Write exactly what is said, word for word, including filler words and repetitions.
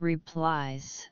replies.